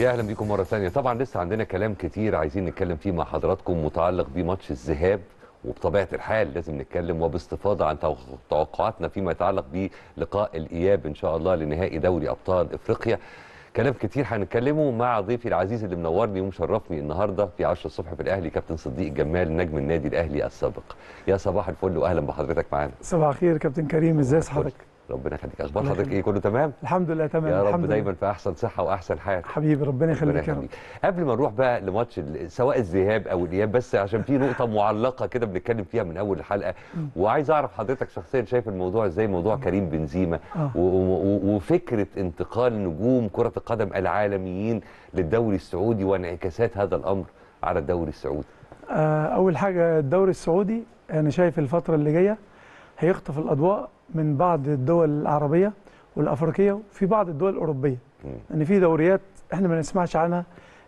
يا اهلا بيكم مره ثانيه. طبعا لسه عندنا كلام كتير عايزين نتكلم فيه مع حضراتكم متعلق بماتش الذهاب، وبطبيعه الحال لازم نتكلم وباستفاضه عن توقعاتنا فيما يتعلق بلقاء الاياب ان شاء الله لنهائي دوري ابطال افريقيا. كلام كتير هنتكلمه مع ضيفي العزيز اللي منورني ومشرفني النهارده في 10 الصبح في الاهلي، كابتن صديق جمال نجم النادي الاهلي السابق. يا صباح الفل واهلا بحضرتك معانا. صباح الخير كابتن كريم، ازاي حضرتك؟ ربنا يخليك، اخبار حضرتك ايه؟ كله تمام؟ الحمد لله تمام يا رب، الحمد دايما لله. في احسن صحه واحسن حال حبيبي، ربنا يخليك يا رب. قبل ما نروح بقى لماتش سواء الذهاب او الاياب، بس عشان في نقطه معلقه كده بنتكلم فيها من اول الحلقه، وعايز اعرف حضرتك شخصيا شايف الموضوع ازاي، موضوع كريم بنزيما وفكره انتقال نجوم كره القدم العالميين للدوري السعودي وانعكاسات هذا الامر على الدوري السعودي. اول حاجه الدوري السعودي انا شايف الفتره اللي جايه هيخطف الاضواء من بعض الدول العربيه والافريقيه وفي بعض الدول الاوروبيه، ان في دوريات احنا ما نسمعش عنها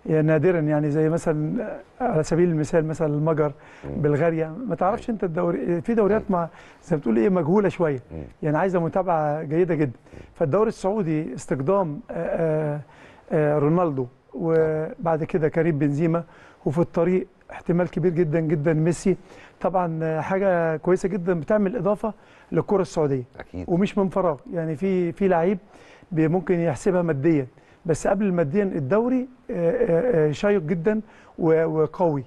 نادرا، يعني زي مثلا على سبيل المثال مثلا المجر، بلغاريا، ما تعرفش انت الدوري، في دوريات ما زي ما بتقول ايه مجهوله شويه، يعني عايزه متابعه جيده جدا. فالدوري السعودي استقدام رونالدو وبعد كده كريم بنزيما، وفي الطريق احتمال كبير جدا جدا ميسي، طبعا حاجه كويسه جدا بتعمل اضافه للكره السعوديه أكيد. ومش من فراغ، يعني في لعيب ممكن يحسبها ماديا، بس قبل ماديا الدوري شيق جدا وقوي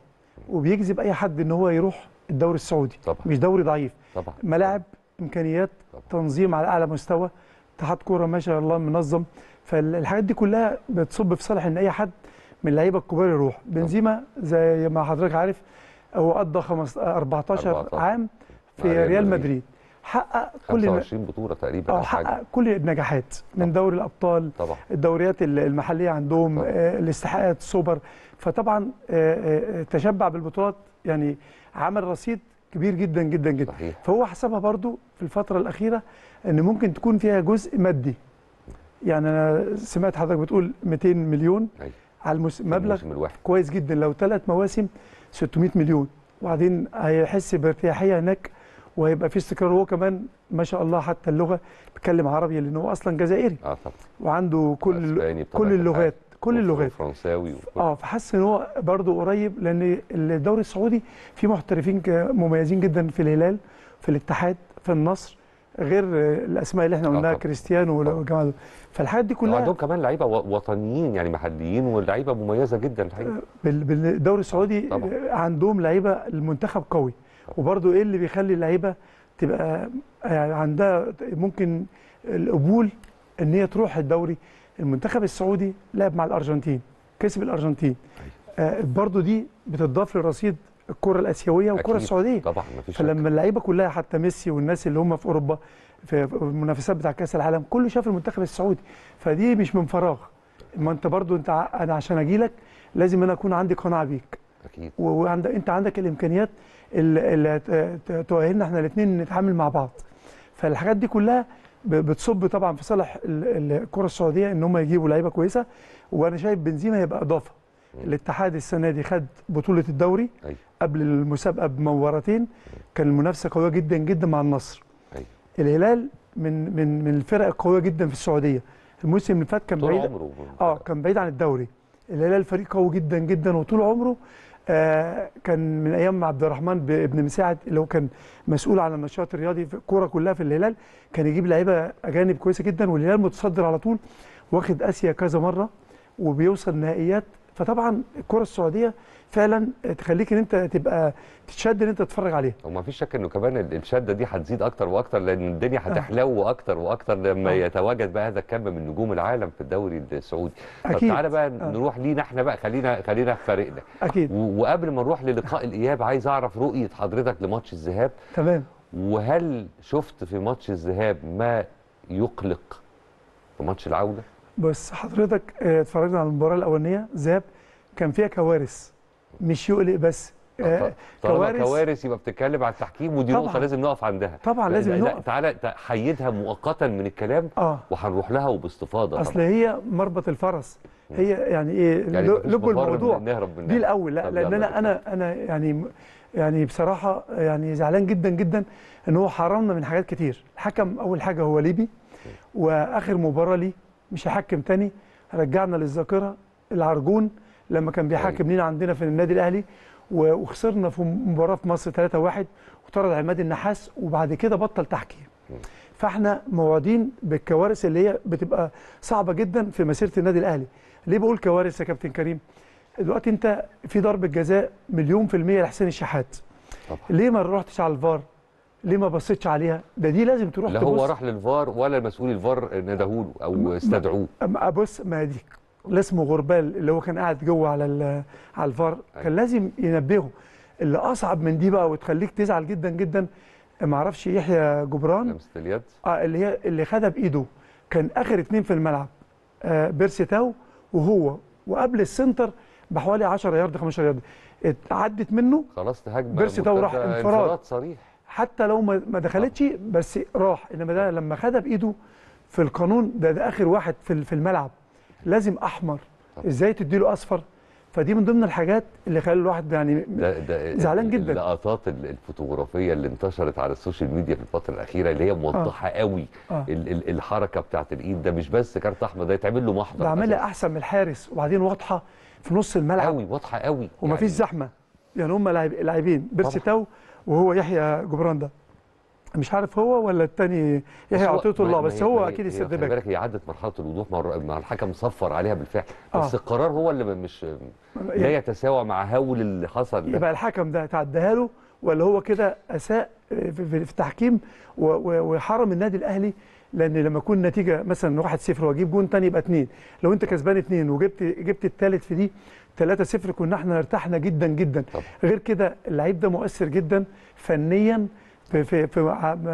وبيجذب اي حد ان هو يروح الدوري السعودي طبعا. مش دوري ضعيف طبعا. ملاعب امكانيات طبعا. تنظيم على اعلى مستوى، اتحاد كوره ما شاء الله منظم، فالحاجات دي كلها بتصب في صالح ان اي حد من اللعيبه الكبار يروح. بنزيما زي ما حضرتك عارف هو قضى 14 عام في ريال مدريد، حقق كل 25 بطوله تقريبا او حقق كل النجاحات من طبعا. دوري الابطال طبعا. الدوريات المحليه عندهم الاستحقاقات السوبر، فطبعا تشبع بالبطولات، يعني عمل رصيد كبير جدا جدا جدا صحيح. فهو حسبها برضو في الفتره الاخيره ان ممكن تكون فيها جزء مادي، يعني انا سمعت حضرتك بتقول 200 مليون أي. على مبلغ كويس جدا، لو 3 مواسم 600 مليون، وبعدين هيحس بارتياحيه هناك وهيبقى في استقرار. هو كمان ما شاء الله حتى اللغه بيتكلم عربي لان هو اصلا جزائري وعنده كل اللغات، كل اللغات فرنساوي فحس ان هو برضه قريب، لان الدوري السعودي فيه محترفين مميزين جدا في الهلال، في الاتحاد، في النصر، غير الاسماء اللي احنا قلناها كريستيانو والجماعه دول. فالحاجات دي كلها عندهم كمان لعيبه وطنيين يعني محليين، واللعيبه مميزه جدا الحقيقه. بالدوري السعودي عندهم لعيبه، المنتخب قوي، وبرضه ايه اللي بيخلي اللعيبه تبقى يعني عندها ممكن القبول ان هي تروح الدوري. المنتخب السعودي لعب مع الارجنتين، كسب الارجنتين، برضه دي بتضاف للرصيد الكره الاسيويه والكره السعوديه طبعا. فلما اللعيبه كلها حتى ميسي والناس اللي هم في اوروبا في المنافسات بتاع كاس العالم كله شاف المنتخب السعودي، فدي مش من فراغ. ما انت برضو انا عشان اجي لك لازم انا اكون عندي قناعه بيك اكيد، انت عندك الامكانيات اللي تؤهلنا احنا الاثنين نتعامل مع بعض. فالحاجات دي كلها بتصب طبعا في صالح الكره السعوديه ان هم يجيبوا لعيبه كويسه، وانا شايف بنزيما هيبقى اضافه. الاتحاد السنه دي خد بطوله الدوري أي. قبل المسابقه بمباراتين، كان المنافسه قويه جدا جدا مع النصر أي. الهلال من الفرق القويه جدا في السعوديه، الموسم اللي فات كان بعيد كان بعيد عن الدوري. الهلال فريق قوي جدا جدا وطول عمره كان من ايام عبد الرحمن ابن مساعد اللي هو كان مسؤول على النشاط الرياضي في الكوره كلها في الهلال، كان يجيب لعيبه اجانب كويسه جدا، والهلال متصدر على طول، واخد اسيا كذا مره وبيوصل نهائيات. فطبعا الكره السعوديه فعلا تخليك ان انت تبقى تتشد ان انت تتفرج عليها، وما فيش شك انه كمان الشده دي هتزيد اكتر واكتر، لان الدنيا هتحلو اكتر واكتر لما يتواجد بقى هذا الكم من نجوم العالم في الدوري السعودي. اكيد. تعالى بقى نروح لينا احنا بقى، خلينا في فريقنا اكيد. وقبل ما نروح للقاء الاياب عايز اعرف رؤيه حضرتك لماتش الذهاب. تمام. وهل شفت في ماتش الذهاب ما يقلق في ماتش العوده؟ بس حضرتك اتفرجنا على المباراه الاولانيه ذهاب، كان فيها كوارث مش يقلق بس كوارث. يبقى بتتكلم على التحكيم، ودي نقطه لازم نقف عندها طبعا، لازم نقف. تعالى حيدها مؤقتا من الكلام وهنروح لها وباستفاضه. اصل هي مربط الفرس، هي يعني ايه لب الموضوع دي الاول. لا لان انا يعني بصراحه يعني زعلان جدا جدا ان هو حرمنا من حاجات كتير. الحكم اول حاجه هو ليبي، واخر مباراه ليه مش هحكم تاني، رجعنا للذاكره العرجون لما كان بيحاكم لينا عندنا في النادي الاهلي، وخسرنا في مباراه في مصر 3-1 وطرد عماد النحاس، وبعد كده بطل تحكيم. فاحنا موعدين بالكوارث اللي هي بتبقى صعبه جدا في مسيره النادي الاهلي. ليه بقول كوارث يا كابتن كريم؟ دلوقتي انت في ضربه جزاء 100% لحسين الشحات، ليه ما رحتش على الفار؟ ليه ما بصيتش عليها؟ ده دي لازم تروح تبص. لا هو راح للفار ولا مسؤول الفار ندهوله او استدعوه. بص، ما دي لا اسمه غربال اللي هو كان قاعد جوه على الفار، كان لازم ينبهه. اللي اصعب من دي بقى وتخليك تزعل جدا جدا، ما اعرفش يحيى جبران لمسه اليد اللي خدها بايده، كان اخر اتنين في الملعب بيرسي تاو وهو، وقبل السنتر بحوالي 10 يارد 15 يارد اتعدت منه خلاص، تهاجم بيرسي تاو راح انفراد صريح، حتى لو ما دخلتش بس راح، انما ده لما خدها بايده في القانون ده اخر واحد في الملعب، لازم احمر. ازاي تديله اصفر؟ فدي من ضمن الحاجات اللي خلى الواحد يعني زعلان جدا. اللقطات الفوتوغرافيه اللي انتشرت على السوشيال ميديا في الفتره الاخيره اللي هي موضحه قوي الحركه بتاعت الايد، ده مش بس كارت احمر، ده يتعمل له محضر، ده عاملها احسن من الحارس، وبعدين واضحه في نص الملعب قوي، واضحه قوي ومفيش زحمه، يعني هم لاعبين بيرسي تاو وهو يحيى جبران، ده مش عارف هو ولا الثاني يحيى عطيته الله، بس هو اكيد السد باك. خلي بالك هي عدت مرحله الوضوح، مع الحكم صفر عليها بالفعل، بس القرار هو اللي مش لا يتساوى مع هول اللي حصل ده. يبقى الحكم ده تعديها له ولا هو كده اساء في التحكيم وحرم النادي الاهلي؟ لان لما يكون النتيجه مثلا 1-0 واجيب جون ثاني يبقى 2، لو انت كسبان 2 وجبت الثالث في دي 3-0 كنا احنا ارتحنا جدا جدا. غير كده اللعيب ده مؤثر جدا فنيا في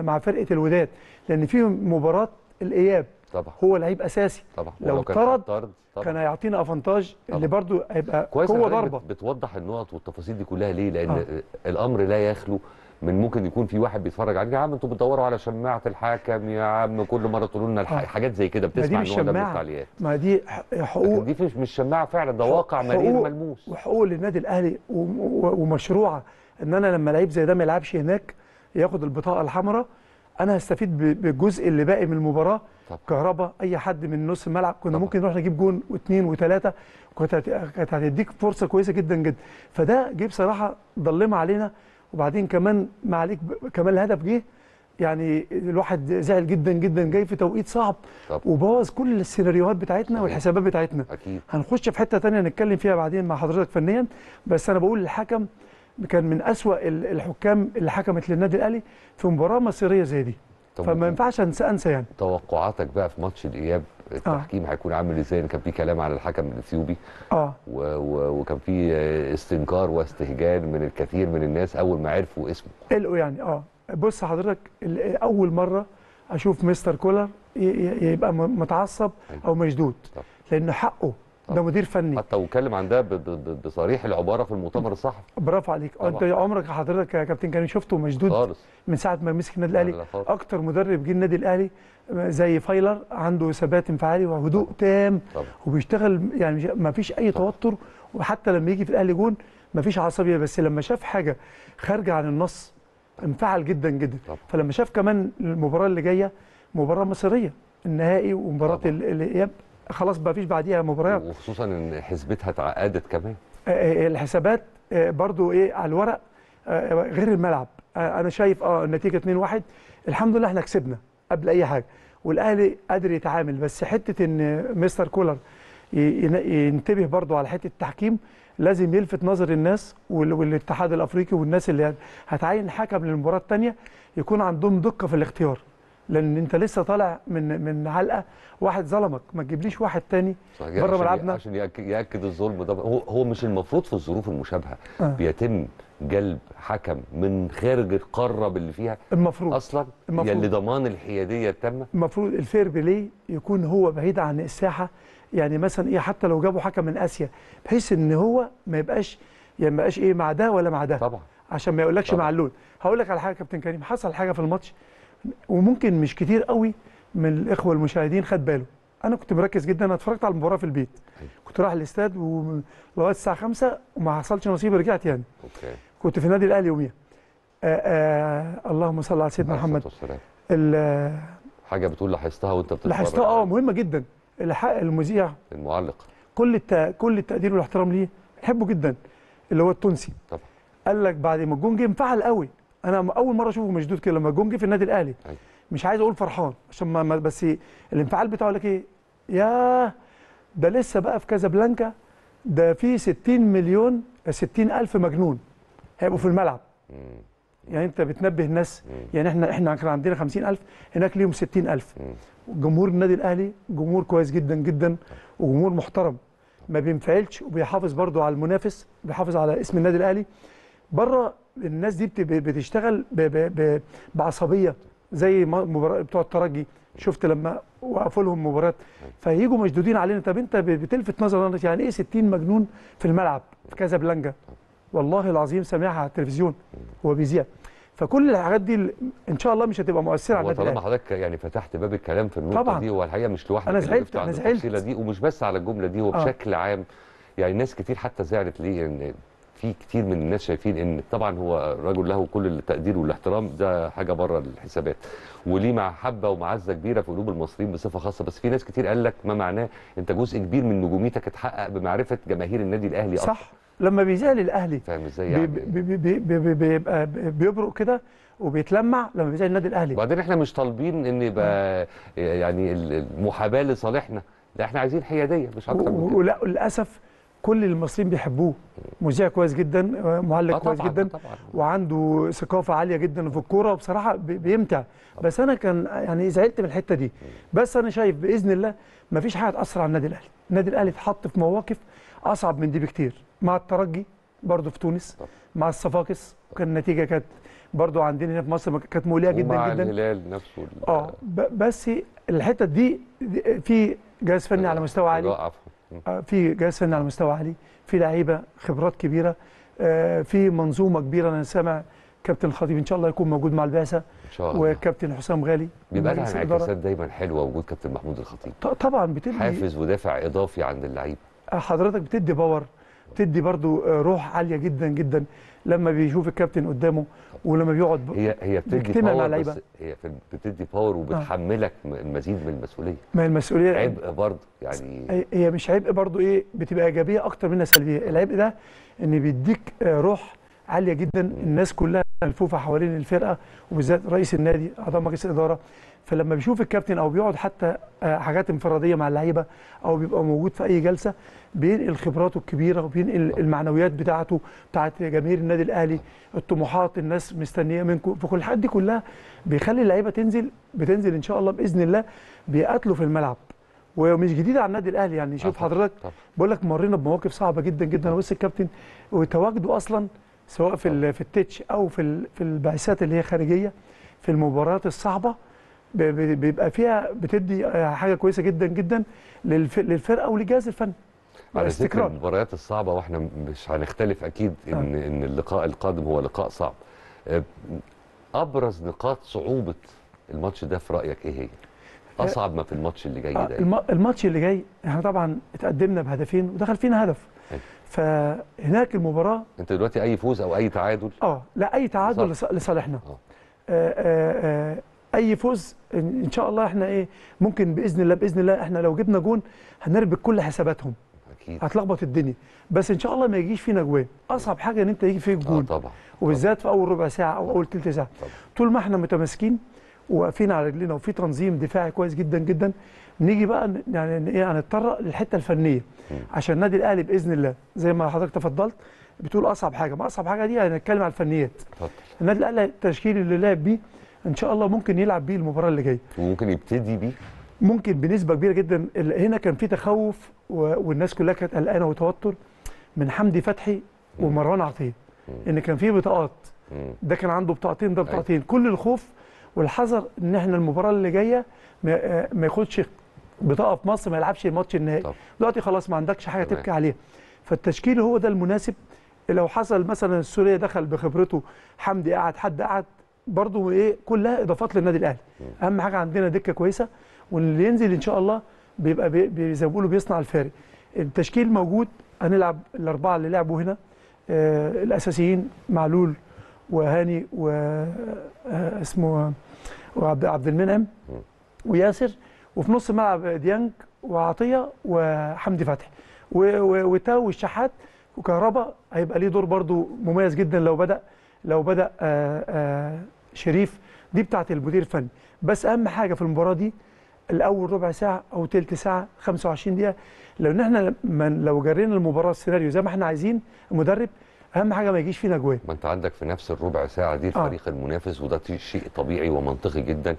مع فرقه الوداد، لان في مباراه الاياب طبعا هو لعيب اساسي، طبعا لو طرد كان هيعطينا افانتاج اللي برضه هيبقى قوه ضربه. بتوضح النقط والتفاصيل دي كلها ليه؟ لان الامر لا يخلو من ممكن يكون في واحد بيتفرج علينا، يا عم انتوا بتدوروا على شماعه الحكم، يا عم كل مره تقولوا لنا حاجات زي كده، بتسمع النوع ده من التعليقات. ما دي حقوق، دي مش شماعه فعلا، ده واقع مرير ملموس، وحقوق للنادي الاهلي ومشروعه. ان انا لما لعيب زي ده ما يلعبش هناك ياخد البطاقه الحمراء، انا هستفيد بالجزء اللي باقي من المباراه. كهرباء، اي حد من نص الملعب كنا ممكن نروح نجيب جون واثنين وثلاثه، كانت هتديك فرصه كويسه جدا جدا. فده جه بصراحه ضلمه علينا، وبعدين كمان معليك كمان الهدف جه، يعني الواحد زعل جدا جدا، جاي في توقيت صعب وبوظ كل السيناريوهات بتاعتنا والحسابات بتاعتنا. هنخش في حته ثانيه نتكلم فيها بعدين مع حضرتك فنيا، بس انا بقول الحكم كان من أسوأ الحكام اللي حكمت للنادي الأهلي في مباراة مصيرية زي دي، فما ينفعش انسى يعني. توقعاتك بقى في ماتش الإياب التحكيم هيكون عامل ازاي؟ كان في كلام على الحكم الإثيوبي وكان في استنكار واستهجان من الكثير من الناس أول ما عرفوا اسمه، قلقوا يعني. بص حضرتك، أول مرة أشوف مستر كولر يبقى متعصب أو مشدود، لأنه حقه، ده مدير فني، حتى واتكلم عن ده بصريح العباره في المؤتمر الصحفي. برافو عليك. انت عمرك حضرتك يا كابتن كان شفته مشدود خالص من ساعه ما مسك النادي الاهلي؟ اكتر مدرب جه النادي الاهلي زي فايلر، عنده ثبات انفعالي وهدوء تام، وبيشتغل يعني ما فيش اي توتر، وحتى لما يجي في الاهلي جون ما فيش عصبيه، بس لما شاف حاجه خارجه عن النص انفعل جدا جدا. فلما شاف كمان المباراه اللي جايه مباراه مصيريه النهائي ومباراه الاياب، خلاص ما فيش بعديها مباريات، وخصوصا ان حسبتها اتعقدت كمان. الحسابات برضو ايه على الورق غير الملعب. انا شايف النتيجه 2-1 الحمد لله، احنا كسبنا قبل اي حاجه والاهلي قادر يتعامل، بس حته ان مستر كولر ينتبه برضو على حته التحكيم، لازم يلفت نظر الناس والاتحاد الافريقي والناس اللي هتعين حكم للمباراه الثانيه يكون عندهم دقه في الاختيار، لان انت لسه طالع من علقه، واحد ظلمك، ما تجيبليش واحد تاني بره ملعبنا عشان ياكد الظلم ده. هو مش المفروض في الظروف المشابهه بيتم جلب حكم من خارج القاره باللي فيها؟ المفروض اصلا يعني لضمان الحياديه التامه المفروض الفير بلاي يكون هو بعيد عن الساحه، يعني مثلا ايه حتى لو جابوا حكم من اسيا بحيث ان هو ما يبقاش يعني ما يبقاش ايه مع ده ولا مع ده، طبعا عشان ما يقولكش معلول. هقول لك على حاجه يا كابتن كريم، حصل حاجه في الماتش وممكن مش كتير قوي من الاخوه المشاهدين خد باله، انا كنت مركز جدا، انا اتفرجت على المباراه في البيت، كنت رايح الاستاد لغايه الساعه 5 وما حصلش نصيب، رجعت يعني كنت في النادي الاهلي يوميها. اللهم صل على سيدنا محمد. حاجه بتقول لاحظتها وانت بتتفرج؟ لاحظتها مهمه جدا، المذيع المعلق كل التقدير والاحترام ليه، بحبه جدا، اللي هو التونسي طبعا. قال لك بعد ما الجون جه انفعل قوي، انا اول مره اشوفه مشدود كده لما الجون جه في النادي الاهلي، مش عايز اقول فرحان عشان ما بس الانفعال بتاعه لك ايه، ياه ده لسه بقى في كازابلانكا، ده في 60 ألف مجنون هيبقوا في الملعب. يعني انت بتنبه الناس، يعني احنا كان عندنا 50 ألف، هناك ليهم 60 ألف. جمهور النادي الاهلي جمهور كويس جدا جدا، وجمهور محترم ما بينفعلش، وبيحافظ برضه على المنافس، بيحافظ على اسم النادي الاهلي. بره الناس دي بتشتغل بعصبيه زي بتوع الترجي، شفت لما وقفوا لهم مباراه، فييجوا مشدودين علينا. طب انت بتلفت نظر، يعني ايه 60 مجنون في الملعب في كازابلانكا؟ والله العظيم سامعها على التلفزيون هو بيذيع. فكل الحاجات دي ان شاء الله مش هتبقى مؤثره على النادي. طالما حضرتك يعني فتحت باب الكلام في النقطه دي، والحقيقه مش لوحدك، انا زعلت التفصيله دي، ومش بس على الجمله دي، وبشكل عام يعني ناس كتير حتى زعلت ليه، ان في كتير من الناس شايفين ان طبعا هو رجل له كل التقدير والاحترام، ده حاجه بره الحسابات وليه محبه ومعزه كبيره في قلوب المصريين بصفه خاصه، بس في ناس كتير قال لك ما معناه انت جزء كبير من نجوميتك اتحقق بمعرفه جماهير النادي الاهلي اصلا. صح، لما بيزعل الاهلي بيبقى بيبرق كده وبيتلمع لما بيزعل النادي الاهلي. وبعدين احنا مش طالبين ان يبقى يعني المحاباه لصالحنا، ده احنا عايزين حياديه مش اكتر من كده. ولا للاسف كل المصريين بيحبوه، مذيع كويس جدا، معلق كويس جدا، وعنده ثقافه عاليه جدا في الكوره، وبصراحه بيمتع. بس انا كان يعني زعلت من الحته دي، بس انا شايف باذن الله مفيش حاجه تاثر على النادي الاهلي. النادي الاهلي اتحط في مواقف اصعب من دي بكتير، مع الترجي برضه في تونس، مع الصفاقس كان النتيجه كانت برضه عندنا هنا في مصر كانت مولعه جدا جدا، ومع الهلال نفسه بس الحته دي في جهاز فني على مستوى عالي، في لعيبه خبرات كبيره، في منظومه كبيره. انا سامع كابتن الخطيب ان شاء الله يكون موجود مع البعثه، ان شاء الله، وكابتن حسام غالي. بيبقى لها انعكاسات دايما حلوه وجود كابتن محمود الخطيب، طبعا بتدي حافز ودافع اضافي عند اللعيبه. حضرتك بتدي باور، بتدي برضو روح عاليه جدا جدا لما بيشوف الكابتن قدامه، ولما بيقعد هي بتدي باور، بس هي بتدي باور وبتحملك المزيد من المسؤوليه. ما المسؤوليه عبء برضو، يعني هي مش عبء برضو، ايه بتبقى ايجابيه اكتر منها سلبيه. العبء ده ان بيديك روح عاليه جدا، الناس كلها ملفوفه حوالين الفرقه، وبالذات رئيس النادي، اعضاء مجلس الاداره. فلما بيشوف الكابتن او بيقعد حتى حاجات انفراديه مع اللعيبه، او بيبقى موجود في اي جلسه، بينقل خبراته الكبيره وبينقل المعنويات بتاعته بتاعت جماهير النادي الاهلي، الطموحات، الناس مستنيه منكم، فكل الحاجات دي كلها بيخلي اللعيبه بتنزل ان شاء الله باذن الله بيقاتلوا في الملعب. ومش جديده على النادي الاهلي، يعني شوف حضرتك بقول لك مرينا بمواقف صعبه جدا جدا، بس الكابتن وتواجده اصلا سواء في التتش او في البعثات اللي هي خارجيه، في المباريات الصعبه بيبقى فيها، بتدي حاجه كويسه جدا جدا للفرقه ولجهاز الفن. على ذكر المباريات الصعبه، واحنا مش هنختلف اكيد ان اللقاء القادم هو لقاء صعب، ابرز نقاط صعوبه الماتش ده في رايك ايه هي؟ اصعب ما في الماتش اللي جاي ده إيه؟ الماتش اللي جاي احنا طبعا اتقدمنا بهدفين ودخل فينا هدف، فهناك المباراه انت دلوقتي اي فوز او اي تعادل لا اي تعادل لصالحنا، اي فوز ان شاء الله احنا ايه ممكن باذن الله احنا لو جبنا جون هنربك كل حساباتهم، اكيد هتلخبط الدنيا، بس ان شاء الله ما يجيش فينا جوان. اصعب حاجه ان انت يجي فيك جون، طبعا، وبالذات في اول ربع ساعه او اول ثلث ساعه. طول ما احنا متماسكين وواقفين على رجلينا وفي تنظيم دفاعي كويس جدا جدا، نيجي بقى يعني ايه هنتطرق للحته الفنيه عشان النادي الاهلي باذن الله. زي ما حضرتك تفضلت بتقول اصعب حاجه، ما اصعب حاجه دي هنتكلم على الفنيات. النادي الاهلي التشكيل اللي لعب بيه ان شاء الله ممكن يلعب بيه المباراه اللي جايه، وممكن يبتدي بيه ممكن بنسبه كبيره جدا. هنا كان في تخوف والناس كلها كانت قلقانه وتوتر من حمدي فتحي ومروان عطيه، ان كان في بطاقات، ده كان عنده بطاقتين، ده بطاقتين. كل الخوف والحذر ان احنا المباراه اللي جايه ما ياخدش بطاقه في مصر، ما يلعبش الماتش النهائي. دلوقتي خلاص ما عندكش حاجه تبكي عليها، فالتشكيل هو ده المناسب. لو حصل مثلا السوريه دخل بخبرته، حمدي قعد، حد قعد برضه، ايه كلها اضافات للنادي الاهلي. اهم حاجه عندنا دكه كويسه، واللي ينزل ان شاء الله بيبقى زي ما بيقولوا بيصنع الفارق. التشكيل موجود، هنلعب الاربعه اللي لعبوا هنا الاساسيين، معلول وهاني واسمه عبد المنعم وياسر، وفي نص الملعب ديانج وعطيه وحمدي فتحي، وتاو والشحات وكهرباء هيبقى ليه دور برضو مميز جدا لو بدأ شريف. دي بتاعت المدير الفني. بس اهم حاجه في المباراه دي الاول ربع ساعه او ثلث ساعه 25 دقيقه، لان احنا لو جرينا المباراه السيناريو زي ما احنا عايزين المدرب اهم حاجه ما يجيش فينا جوان. ما انت عندك في نفس الربع ساعه دي الفريق المنافس، وده شيء طبيعي ومنطقي جدا،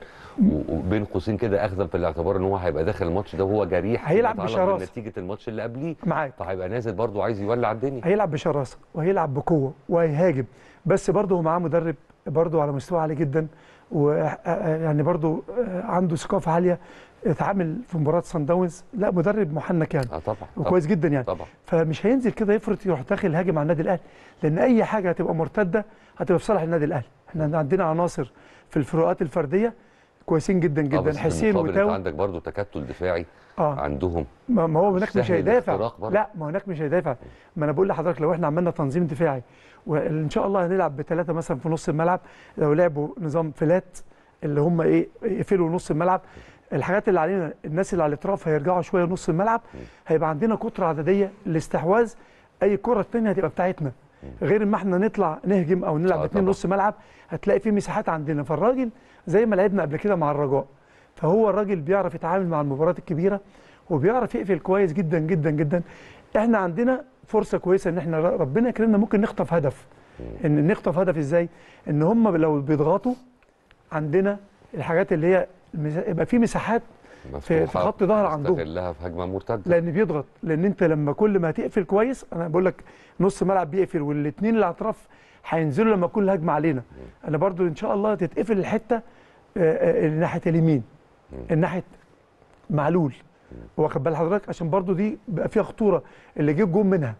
وبين قوسين كده اخذا في الاعتبار ان هو هيبقى داخل الماتش ده وهو جريح، هيلعب بشراسه نتيجه الماتش اللي قبليه معاك، فهيبقى نازل برضه عايز يولع الدنيا، هيلعب بشراسه وهيلعب بقوه وهيهاجم. بس برضه هو معاه مدرب برضه على مستوى عالي جدا، ويعني برضه عنده ثقافه عاليه، اتعامل في مباراه صن داونز، لا مدرب محنك يعني طبعا وكويس جدا يعني طبعا. فمش هينزل كده يفرط يروح داخل هاجم على النادي الاهلي، لان اي حاجه هتبقى مرتده هتبقى في صالح النادي الاهلي. احنا عندنا عناصر في الفروقات الفرديه كويسين جدا جدا، حسين وتاو. عندك برضه تكتل دفاعي عندهم، ما هو هناك مش هيدافع، لا ما هناك مش هيدافع. ما انا بقول لحضرتك لو احنا عملنا تنظيم دفاعي وان شاء الله هنلعب بثلاثه مثلا في نص الملعب، لو لعبوا نظام فلات اللي هم ايه يقفلوا نص الملعب، الحاجات اللي علينا الناس اللي على الاطراف هيرجعوا شويه نص الملعب، هيبقى عندنا كتره عدديه لاستحواذ اي كره ثانيه هتبقى بتاعتنا، غير ما احنا نطلع نهجم او نلعب باتنين نص ملعب هتلاقي في مساحات عندنا. فالراجل زي ما لعبنا قبل كده مع الرجاء، فهو الراجل بيعرف يتعامل مع المباريات الكبيره وبيعرف يقفل كويس جدا جدا جدا. احنا عندنا فرصه كويسه ان احنا ربنا يكرمنا ممكن نخطف هدف. ان نخطف هدف ازاي؟ ان هم لو بيضغطوا عندنا الحاجات اللي هي يبقى في مساحات في خط ظهر عندهم استغلها في هجمه مرتده، لان بيضغط، لان انت لما كل ما هتقفل كويس، انا بقول لك نص ملعب بيقفل والاثنين اللي على الاطراف هينزلوا لما كل هجمه علينا. انا برضو ان شاء الله تتقفل الحته الناحيه اليمين، الناحيه معلول، واخد بال حضرتك؟ عشان برضو دي بقى فيها خطوره اللي جه الجون منها.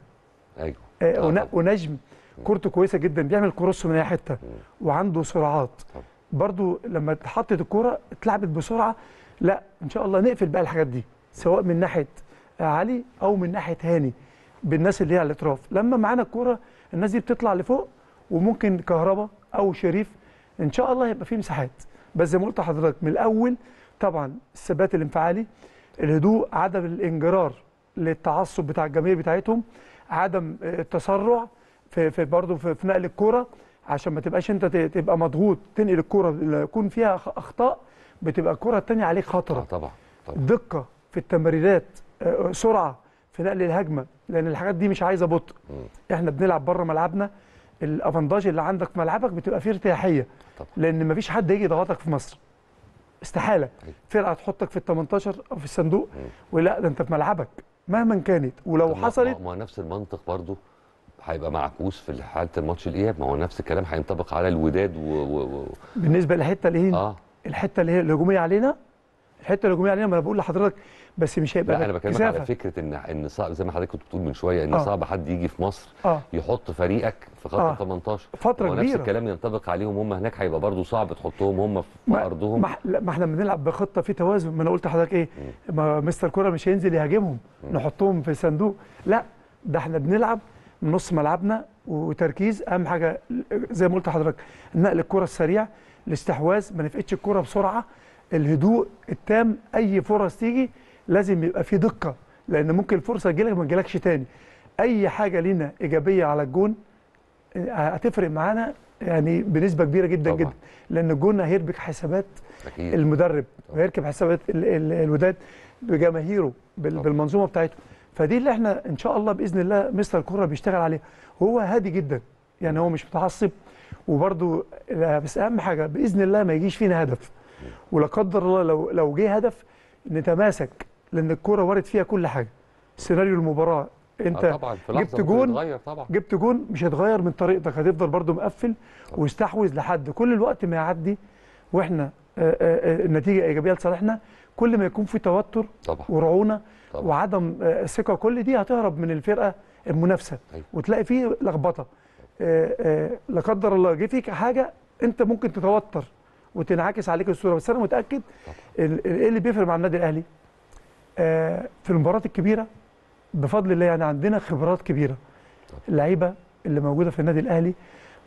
ايوه ونجم كورته كويسه جدا، بيعمل كروس من اي حته وعنده سرعات برضو. لما اتحطت الكوره اتلعبت بسرعه، لا ان شاء الله نقفل بقى الحاجات دي سواء من ناحيه علي او من ناحيه هاني بالناس اللي هي على الاطراف. لما معانا الكوره الناس دي بتطلع لفوق، وممكن كهرباء او شريف ان شاء الله هيبقى في مساحات. بس زي ما قلت لحضرتك من الاول طبعا الثبات الانفعالي، الهدوء، عدم الانجرار للتعصب بتاع الجماهير بتاعتهم، عدم التسرع في برضه في نقل الكوره، عشان ما تبقاش انت تبقى مضغوط تنقل الكوره يكون فيها اخطاء بتبقى الكره الثانيه عليك خطره. طبعا دقه في التمريرات، سرعه في نقل الهجمه، لان الحاجات دي مش عايزه بطء. احنا بنلعب بره ملعبنا، الافانداج اللي عندك في ملعبك بتبقى فيه ارتياحيه طبعا. لان مفيش حد يجي يضغطك في مصر، استحاله فرقه تحطك في ال 18 او في الصندوق، ولا ده انت في ملعبك مهما كانت. ولو حصلت ما نفس المنطق برضو هيبقى معكوس في حاله الماتش الاياب. ما هو نفس الكلام هينطبق على الوداد بالنسبه للحته اللي هنا الحته اللي هي الهجوميه علينا، الحته الهجوميه علينا. ما انا بقول لحضرتك بس مش هيبقى، لا انا بكلمك على فكره ان صعب زي ما حضرتك كنت بتقول من شويه ان صعب حد يجي في مصر يحط فريقك في خط 18 فتره كبيره. نفس الكلام ينطبق عليهم هم هناك، هيبقى برضه صعب تحطهم هم في ارضهم. ما احنا بنلعب بخطه في توازن. ما انا قلت لحضرتك ايه، ما مستر كولر مش هينزل يهاجمهم نحطهم في صندوق، لا ده احنا بنلعب من نص ملعبنا وتركيز. اهم حاجه زي ما قلت لحضرتك نقل الكره السريع، الاستحواذ، ما نفقدش الكره بسرعه، الهدوء التام. اي فرص تيجي لازم يبقى في دقه، لان ممكن الفرصه تجيلك ما تجيلكش تاني. اي حاجه لينا ايجابيه على الجون هتفرق معانا يعني بنسبه كبيره جدا طبعا. جدا، لان الجون هيربك حسابات أكيد. المدرب وهيركب حسابات الوداد بجماهيره بالمنظومه بتاعته. فدي اللي احنا ان شاء الله باذن الله مستر كوره بيشتغل عليها. هو هادي جدا يعني، هو مش متعصب، وبرده بس اهم حاجه باذن الله ما يجيش فينا هدف. ولا قدر الله لو جه هدف نتماسك، لان الكوره وارد فيها كل حاجه. سيناريو المباراه انت جبت جون مش هتغير من طريقتك، هتفضل برده مقفل واستحوذ لحد كل الوقت ما يعدي واحنا النتيجه ايجابيه لصالحنا. كل ما يكون في توتر طبعا. ورعونه طبعا. وعدم ثقه، كل دي هتهرب من الفرقه المنافسه أيوه. وتلاقي فيه لخبطه. لا قدر الله جه فيك حاجه انت ممكن تتوتر وتنعكس عليك الصوره. بس انا متاكد ايه اللي بيفرق مع النادي الاهلي في المباريات الكبيره بفضل الله. يعني عندنا خبرات كبيره، اللعيبه اللي موجوده في النادي الاهلي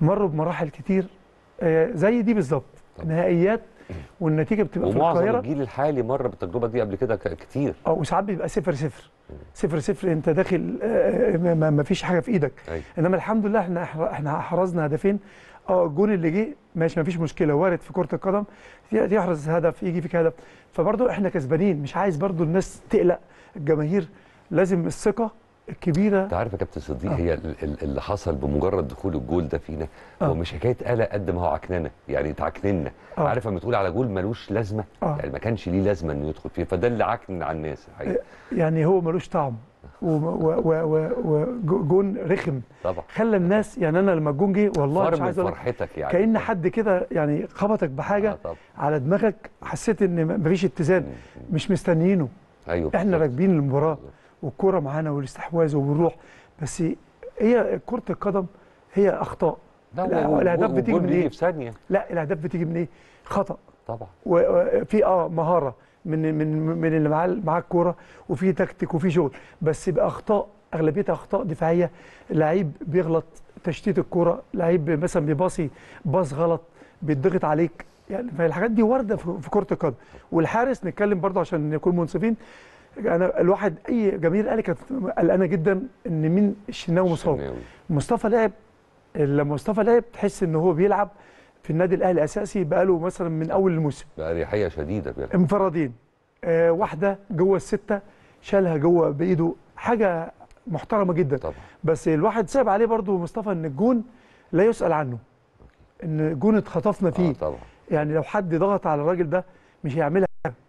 مروا بمراحل كتير زي دي بالظبط، نهائيات والنتيجه بتبقى في القاهره. ومعظم الجيل الحالي مر بالتجربه دي قبل كده كتير، وساعات بيبقى 0-0 صفر صفر انت داخل ما فيش حاجه في ايدك. انما الحمد لله احنا احرزنا هدفين. الجون اللي جه ماشي ما فيش مشكله، وارد في كره القدم يحرز هدف يجي فيك هدف، فبرضه احنا كسبانين. مش عايز برضه الناس تقلق، الجماهير لازم الثقه الكبيره. انت عارف يا كابتن صديق، هي اللي حصل بمجرد دخول الجول ده فينا هو مش حكايه قلق قد ما هو عكننه، يعني اتعكننا. عارف لما تقول على جول ملوش لازمه، يعني ما كانش ليه لازمه انه يدخل فيه، فده اللي عكن على الناس الحقيقه. يعني هو ملوش طعم وجون رخم طبعا، خلى الناس يعني انا لما الجون جه والله مش عايز فرحتك، يعني كأن حد كده يعني خبطك بحاجه على دماغك، حسيت ان مفيش اتزان. مش مستنيينه، ايوه احنا راكبين المباراه والكرة معانا والاستحواذ وبنروح، بس هي كرة القدم هي اخطاء. الاهداف بتيجي من ايه؟ في ثانية. لا الاهداف بتيجي من ايه؟ خطأ طبعا، وفي مهارة من اللي معاه الكرة، وفي تكتيك وفي شغل، بس باخطاء اغلبيتها اخطاء دفاعية. لعيب بيغلط تشتيت الكرة، لعيب مثلا بيباصي باص غلط بيتضغط عليك، يعني فالحاجات دي واردة في كرة القدم. والحارس نتكلم برضه عشان نكون منصفين، انا الواحد اي جماهير الاهلي كانت قلقانه جدا ان مين الشناوي مصاب. مصطفى لعب، لما مصطفى لعب تحس ان هو بيلعب في النادي الاهلي اساسي بقاله مثلا من اول الموسم، بأريحية شديده بيلعب انفرادين، واحده جوه السته شالها جوه بايده، حاجه محترمه جدا طبعا. بس الواحد صعب عليه برضو مصطفى ان الجون لا يسأل عنه، ان الجون اتخطفنا فيه طبعا. يعني لو حد ضغط على الراجل ده مش هيعملها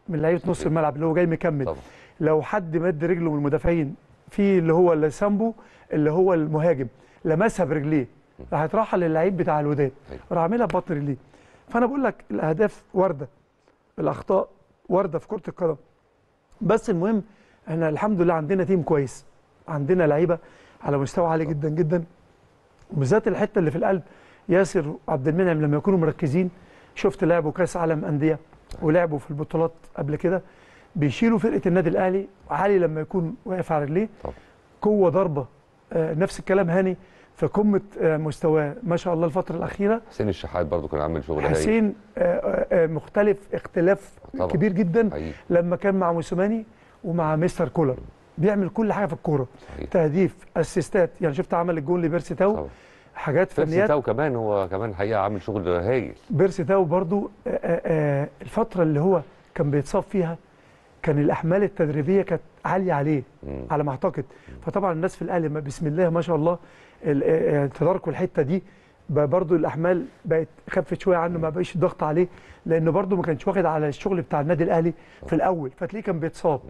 من لعيبه نص الملعب اللي هو جاي مكمل طبعا. لو حد مد رجله من المدافعين في اللي هو سامبو اللي هو المهاجم لمسها برجليه، راحت راحه للعيب بتاع الوداد راح عاملها ببطن رجليه. فانا بقول لك الاهداف وارده، الاخطاء وارده في كره القدم. بس المهم احنا الحمد لله عندنا تيم كويس، عندنا لعيبه على مستوى عالي جدا جدا، وبالذات الحته اللي في القلب. ياسر عبد المنعم لما يكونوا مركزين، شفت لعبوا كاس عالم انديه ولعبوا في البطولات قبل كده، بيشيلوا فرقه النادي الاهلي. علي لما يكون واقف على رجليه قوه ضربه، نفس الكلام هاني في قمه مستواه ما شاء الله الفتره الاخيره. حسين الشحات برضو كان عامل شغل هايل. حسين مختلف اختلاف طبعا كبير جدا حقيقي. لما كان مع موسيماني ومع مستر كولر بيعمل كل حاجه في الكوره، تهديف اسيستات، يعني شفت عمل الجون لبيرسي تاو طبعا. حاجات فنيات. بيرسي تاو كمان هو كمان الحقيقه عامل شغل هايل. بيرسي تاو برضو الفتره اللي هو كان بيتصاب فيها كان الاحمال التدريبيه كانت عاليه عليه على ما اعتقد. فطبعا الناس في الاهلي بسم الله ما شاء الله تداركوا الحته دي، برضو الاحمال بقت خفت شويه عنه، ما بقاش الضغط عليه، لانه برضو ما كانش واخد على الشغل بتاع النادي الاهلي في الاول، فتلاقيه كان بيتصاب.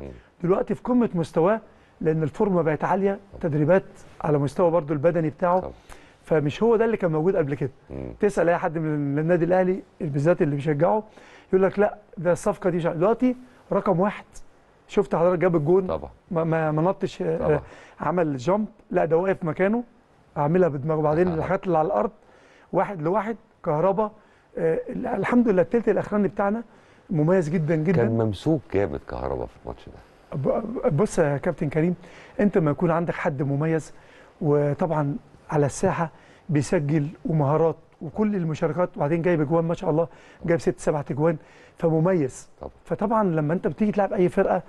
دلوقتي في قمه مستواه لان الفورمه بقت عاليه، تدريبات على مستوى برضو البدني بتاعه، فمش هو ده اللي كان موجود قبل كده. تسال اي حد من النادي الاهلي بالذات اللي بيشجعه يقول لك لا ده الصفقه دي دلوقتي رقم واحد. شفت حضرتك جاب الجون طبعا، ما نطش طبعا. عمل جامب، لا ده واقف مكانه عاملها بدماغه. وبعدين الحاجات اللي على الارض واحد لواحد كهرباء، الحمد لله الثلث الاخراني بتاعنا مميز جدا جدا. كان ممسوك جامد كهرباء في الماتش ده. بص يا كابتن كريم، انت ما يكون عندك حد مميز وطبعا على الساحه بيسجل ومهارات وكل المشاركات، وبعدين جايب اجوان ما شاء الله، جايب 6-7 اجوان، فمميز طبعا. فطبعا لما انت بتيجي تلعب اي فرقه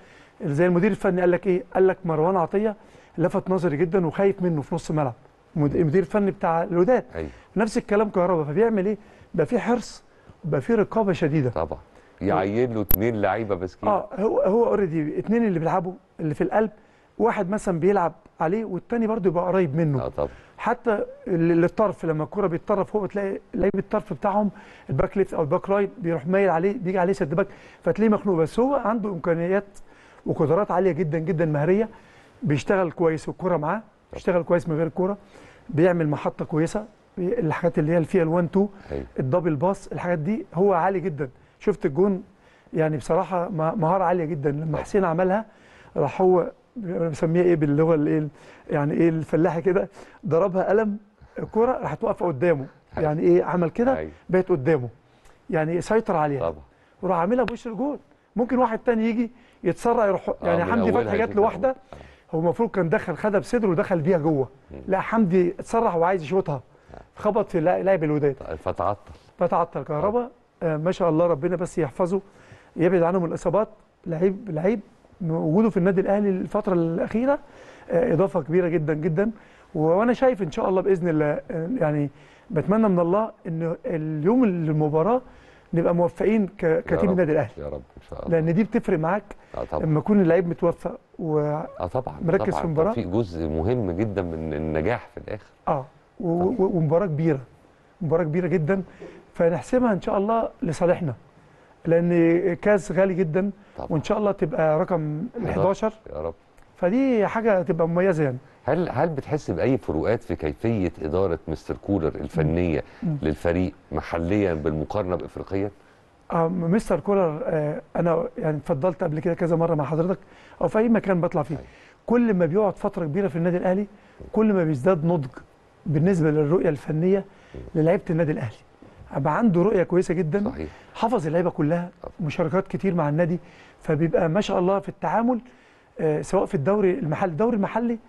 زي المدير الفني قال لك ايه؟ قال لك مروان عطيه لفت نظري جدا وخايف منه في نص الملعب، المدير الفني بتاع الوداد نفس الكلام كهرباء. فبيعمل ايه؟ بقى في حرص وبقى في رقابه شديده طبعا. يعين له 2 لعيبه بس كده. هو اوريدي 2 اللي بيلعبوا اللي في القلب، واحد مثلا بيلعب عليه والتاني برضه يبقى قريب منه. طبعا. حتى اللي الطرف لما الكرة بيتطرف هو تلاقي لعيبه الطرف بتاعهم الباك ليفت او الباك رايت بيروح مايل عليه، بيجي عليه سد باك، فتلاقيه مخنوق. بس هو عنده امكانيات وقدرات عاليه جدا جدا مهاريه، بيشتغل كويس والكرة معاه، بيشتغل كويس من غير الكرة، بيعمل محطه كويسه، الحاجات اللي هي فيها ال1-2 الدبل باس، الحاجات دي هو عالي جدا. شفت الجون يعني بصراحه مهاره عاليه جدا لما حسين عملها، راح هو بسميها ايه باللي هو الايه يعني ايه الفلاحي كده، ضربها قلم الكوره راحت واقفه قدامه، يعني ايه عمل كده بقت قدامه، يعني سيطر عليها طبعا وراح عاملها بوش الجول. ممكن واحد تاني يجي يتسرع يروح، يعني حمدي فتحي جات له واحده هو المفروض كان دخل خدها بصدره ودخل بيها جوه، لا حمدي اتسرع وعايز يشوطها، خبط في لاعب الوداد فتعطل كهرباء. ما شاء الله ربنا بس يحفظه يبعد عنهم الاصابات. لعيب وجوده في النادي الاهلي الفتره الاخيره اضافه كبيره جدا جدا. وانا شايف ان شاء الله باذن الله، يعني بتمنى من الله ان اليوم المباراه نبقى موفقين كتيم النادي الاهلي يا رب ان شاء الله، لان دي بتفرق معاك لما يكون اللعيب متوفق ومركز في المباراه. في جزء مهم جدا من النجاح في الاخر ومباراه كبيره، مباراه كبيره جدا، فنحسمها ان شاء الله لصالحنا لان كاس غالي جدا طبعا. وان شاء الله تبقى رقم 11 يا رب، فدي حاجه تبقى مميزه يعني. هل بتحس باي فروقات في كيفيه اداره مستر كولر الفنيه للفريق محليا بالمقارنه بافريقيا؟ مستر كولر انا يعني اتفضلت قبل كده كذا مره مع حضرتك او في اي مكان بطلع فيه، كل ما بيقعد فتره كبيره في النادي الاهلي كل ما بيزداد نضج بالنسبه للرؤيه الفنيه للاعيبه النادي الاهلي. بقى عنده رؤيه كويسه جدا صحيح. حافظ اللعيبه كلها، مشاركات كتير مع النادي، فبيبقى ما شاء الله في التعامل سواء في الدوري المحلي. الدوري المحلي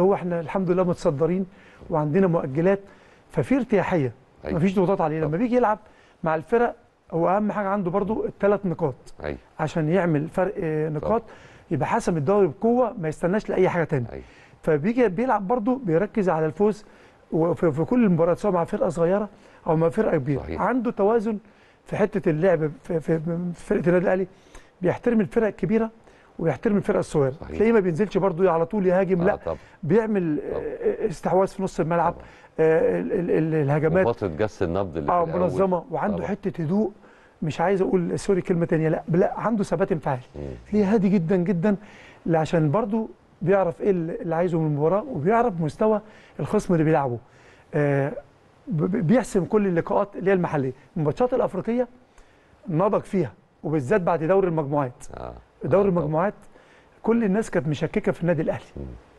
هو احنا الحمد لله متصدرين وعندنا مؤجلات، ففي ارتياحيه أيوة. مفيش ضغوطات عليه لما بيجي يلعب مع الفرق. هو اهم حاجه عنده برضو الثلاث نقاط أيوة. عشان يعمل فرق نقاط يبقى حسم الدوري بقوه، ما يستناش لاي حاجه ثانيه أيوة. فبيجي بيلعب برضو بيركز على الفوز في كل المباريات سواء مع فرقه صغيره او مع فرقه كبيره. عنده توازن في حته اللعب في فرقه النادي الاهلي، بيحترم الفرق الكبيره ويحترم الفرقه الصغيره، تلاقيه ما بينزلش برضو على طول يهاجم لا طبعا. بيعمل استحواذ في نص الملعب، الهجمات وفتره جس النبض اللي منظمه، وعنده طبعا. حته هدوء، مش عايز اقول سوري كلمه ثانيه، لا عنده ثبات انفعالي، ليه هادي جدا جدا عشان برضو بيعرف ايه اللي عايزه من المباراه وبيعرف مستوى الخصم اللي بيلعبه. بيحسم كل اللقاءات اللي هي المحليه، الماتشات الافريقيه نضج فيها وبالذات بعد دوري المجموعات. دوري المجموعات كل الناس كانت مشككه في النادي الاهلي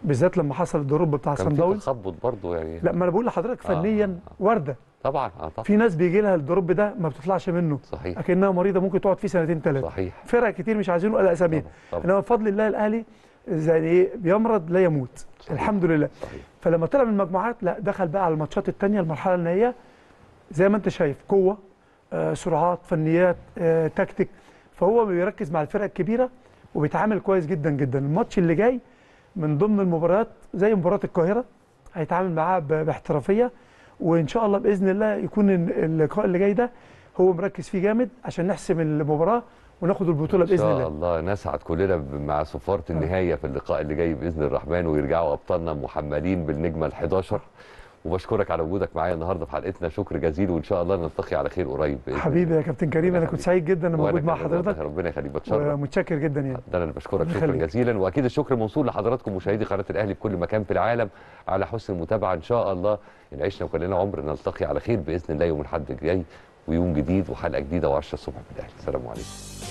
بالذات لما حصل الدروب بتاع صن داونز. كان في تخبط برضه يعني. لا ما انا بقول لحضرتك فنيا ورده طبعا. طبعا في ناس بيجي لها الدروب ده ما بتطلعش منه صحيح، لكنها مريضه ممكن تقعد فيه سنتين ثلاثه صحيح. فرق كتير مش عايزين نقول اساميها، انما بفضل الله الاهلي زي ايه بيمرض لا يموت صحيح. الحمد لله صحيح. فلما طلع من المجموعات لا دخل بقى على الماتشات الثانيه المرحله النهائيه زي ما انت شايف، قوه سرعات فنيات تكتيك، فهو بيركز مع الفرق الكبيره وبيتعامل كويس جدا جدا. الماتش اللي جاي من ضمن المباريات زي مباراه القاهره هيتعامل معاها باحترافيه، وان شاء الله باذن الله يكون اللقاء اللي جاي ده هو مركز فيه جامد عشان نحسم المباراه وناخد البطوله باذن الله. ان شاء الله نسعد كلنا مع صفاره النهايه في اللقاء اللي جاي باذن الرحمن، ويرجعوا ابطالنا محملين بالنجمه ال11. وبشكرك على وجودك معايا النهارده في حلقتنا، شكر جزيل، وان شاء الله نلتقي على خير قريب حبيبي يا كابتن كريم. انا كنت سعيد جدا ان موجود مع حضرتك، ربنا يخليك، بتشرف ومتشكر جدا يعني. ده انا اللي بشكرك، شكرا جزيلا، واكيد الشكر موصول لحضراتكم مشاهدي قناه الاهلي في كل مكان في العالم على حسن المتابعه. ان شاء الله نعيشنا وكلنا عمر نلتقي على خير باذن الله يوم الاحد الجاي، ويوم جديد وحلقه جديده و10 الصبح في الاهلي. السلام عليكم.